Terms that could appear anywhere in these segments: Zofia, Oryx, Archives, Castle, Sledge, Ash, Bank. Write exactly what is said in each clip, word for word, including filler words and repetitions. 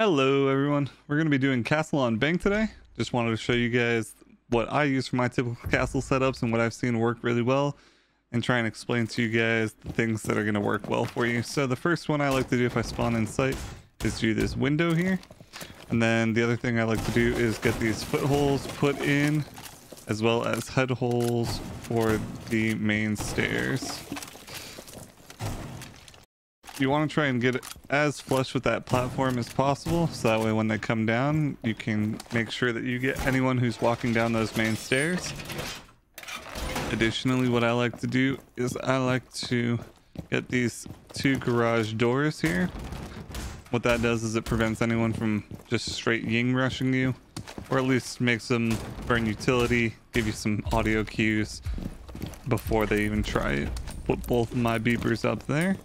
Hello everyone, we're going to be doing Castle on Bank today. Just wanted to show you guys what I use for my typical Castle setups and what I've seen work really well, and try and explain to you guys the things that are going to work well for you. So the first one I like to do if I spawn in sight is do this window here, and then the other thing I like to do is get these footholes put in, as well as head holes for the main stairs. You want to try and get as flush with that platform as possible, so that way when they come down you can make sure that you get anyone who's walking down those main stairs. Additionally, what I like to do is I like to get these two garage doors here. What that does is it prevents anyone from just straight ying rushing you, or at least makes them burn utility, give you some audio cues before they even try it. Put both my beepers up there.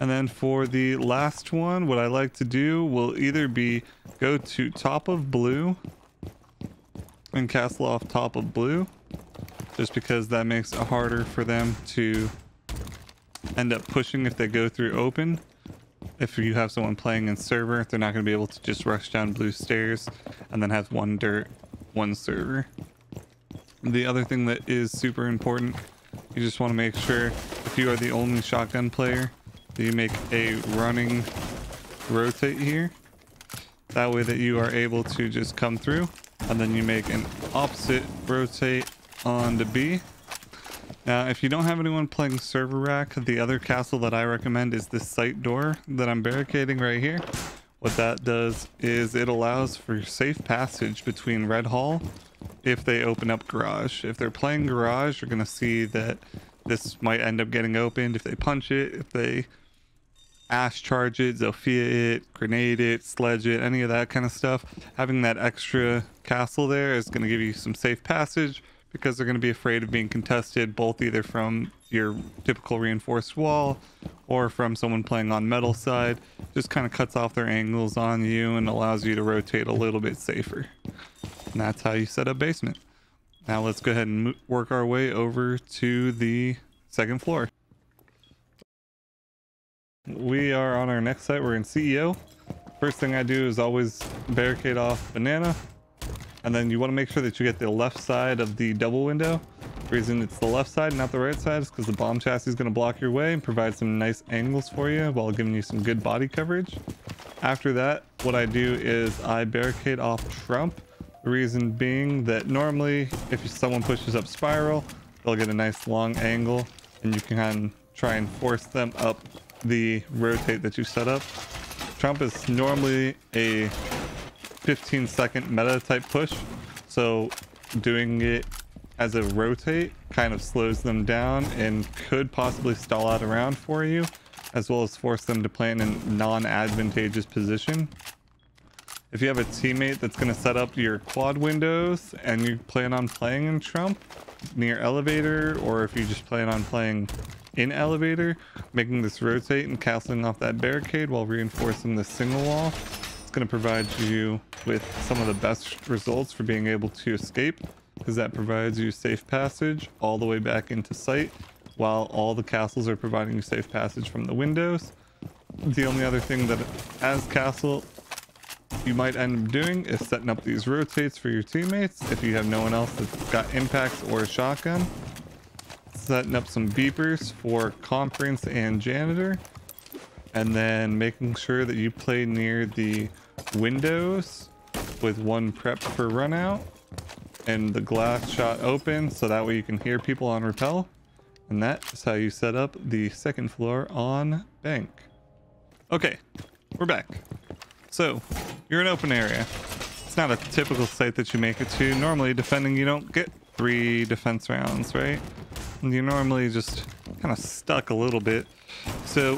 And then for the last one, what I like to do will either be go to top of blue and castle off top of blue, just because that makes it harder for them to end up pushing if they go through open. If you have someone playing in server, they're not going to be able to just rush down blue stairs and then have one dirt, one server. The other thing that is super important, you just want to make sure if you are the only shotgun player, you make a running rotate here, that way that you are able to just come through, and then you make an opposite rotate on the B. Now if you don't have anyone playing server rack, the other castle that I recommend is this site door that I'm barricading right here. What that does is it allows for safe passage between Red Hall if they open up garage. If they're playing garage, you're going to see that this might end up getting opened if they punch it, if they Ash charge it, Zofia it, grenade it, sledge it, any of that kind of stuff. Having that extra castle there is going to give you some safe passage, because they're going to be afraid of being contested, both either from your typical reinforced wall or from someone playing on metal side. Just kind of cuts off their angles on you and allows you to rotate a little bit safer. And that's how you set up basement. Now let's go ahead and work our way over to the second floor. We are on our next site. We're in C E O. First thing I do is always barricade off banana, and then you want to make sure that you get the left side of the double window. The reason it's the left side, not the right side, is because the bomb chassis is going to block your way and provide some nice angles for you while giving you some good body coverage. After that, what I do is I barricade off Trump. The reason being that normally if someone pushes up spiral, they'll get a nice long angle, and you can try and force them up the rotate that you set up. Trump is normally a fifteen second meta type push, so doing it as a rotate kind of slows them down and could possibly stall out a round for you, as well as force them to play in a non-advantageous position. If you have a teammate that's going to set up your quad windows and you plan on playing in Trump near elevator, or if you just plan on playing in elevator, making this rotate and castling off that barricade while reinforcing the single wall, it's going to provide you with some of the best results for being able to escape, because that provides you safe passage all the way back into sight, while all the castles are providing you safe passage from the windows. The only other thing that as castle you might end up doing is setting up these rotates for your teammates if you have no one else that's got impacts or a shotgun. Setting up some beepers for conference and janitor, and then making sure that you play near the windows with one prep for run out and the glass shot open, so that way you can hear people on rappel. And that is how you set up the second floor on Bank. Okay, we're back. So you're in open area. It's not a typical site that you make it to. Normally defending, you don't get three defense rounds, right? You're normally just kind of stuck a little bit. So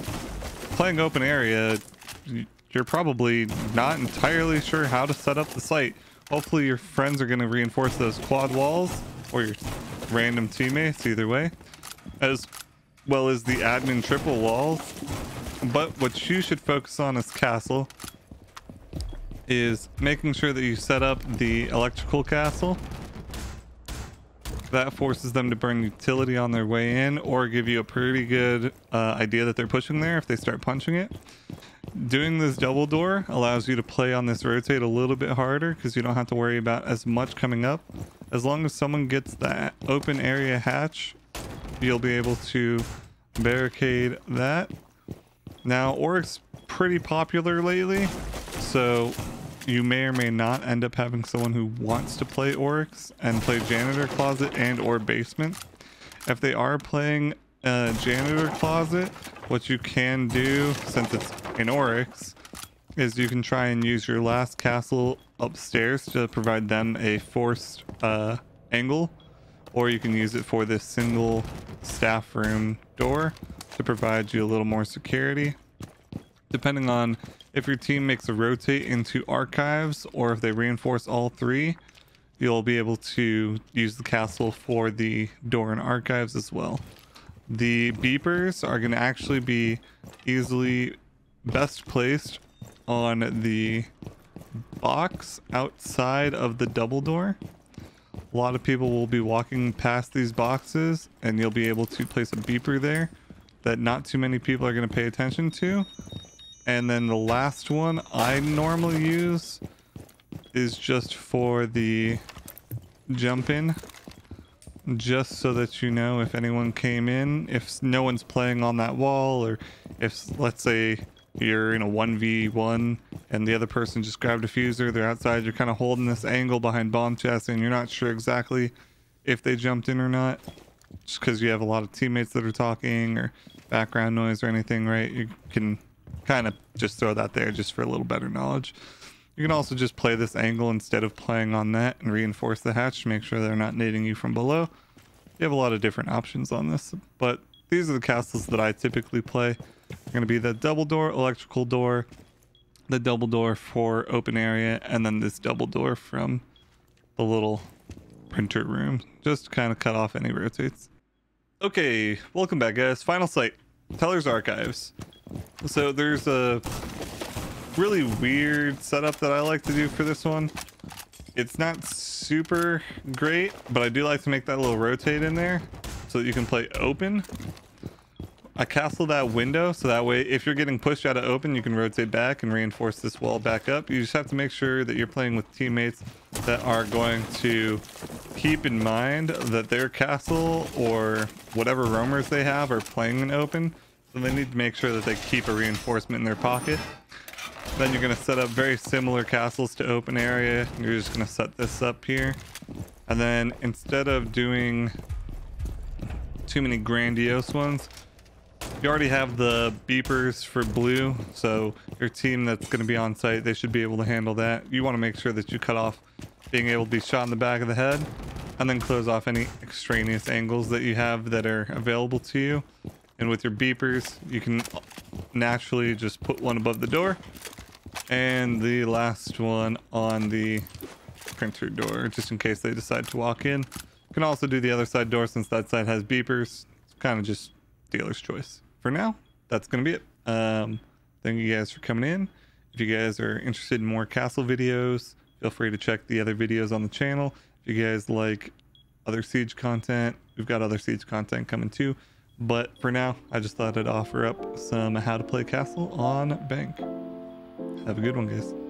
playing open area, you're probably not entirely sure how to set up the site. Hopefully your friends are going to reinforce those quad walls, or your random teammates, either way, as well as the admin triple walls. But what you should focus on is castle, is making sure that you set up the electrical castle. That forces them to burn utility on their way in, or give you a pretty good uh, idea that they're pushing there if they start punching it. doing this double door allows you to play on this rotate a little bit harder because you don't have to worry about as much coming up. As long as someone gets that open area hatch, you'll be able to barricade that. Now, Oryx pretty popular lately, so you may or may not end up having someone who wants to play Oryx and play janitor closet and or basement. If they are playing a janitor closet, what you can do, since it's in Oryx, is you can try and use your last castle upstairs to provide them a forced uh, angle, or you can use it for this single staff room door to provide you a little more security. Depending on if your team makes a rotate into archives or if they reinforce all three, you'll be able to use the castle for the door and archives as well. The beepers are going to actually be easily best placed on the box outside of the double door. A lot of people will be walking past these boxes and you'll be able to place a beeper there that not too many people are going to pay attention to. And then the last one I normally use is just for the jump in, just so that you know if anyone came in, if no one's playing on that wall, or if, let's say, you're in a one v one and the other person just grabbed a fuser, they're outside, you're kind of holding this angle behind bomb chest and you're not sure exactly if they jumped in or not, just because you have a lot of teammates that are talking or background noise or anything, right? You can kind of just throw that there just for a little better knowledge. You can also just play this angle instead of playing on that and reinforce the hatch to make sure they're not nading you from below. You have a lot of different options on this, but these are the castles that I typically play. They're going to be the double door, electrical door, the double door for open area, and then this double door from the little printer room, just to kind of cut off any rotates. Okay, welcome back, guys. Final site, Teller's Archives. So there's a really weird setup that I like to do for this one. It's not super great, but I do like to make that little rotate in there so that you can play open. I castle that window so that way if you're getting pushed out of open, you can rotate back and reinforce this wall back up. You just have to make sure that you're playing with teammates that are going to keep in mind that their castle or whatever roamers they have are playing in open, so they need to make sure that they keep a reinforcement in their pocket. Then you're going to set up very similar castles to open area. You're just going to set this up here, and then instead of doing too many grandiose ones, you already have the beepers for blue, so your team that's going to be on site, they should be able to handle that. You want to make sure that you cut off being able to be shot in the back of the head, and then close off any extraneous angles that you have that are available to you. And with your beepers, you can naturally just put one above the door and the last one on the printer door, just in case they decide to walk in. You can also do the other side door since that side has beepers. It's kind of just dealer's choice. For now, that's gonna be it. Um thank you guys for coming in. If you guys are interested in more castle videos, feel free to check the other videos on the channel. If you guys like other siege content, we've got other siege content coming too, but for now I just thought I'd offer up some how to play castle on Bank. Have a good one, guys.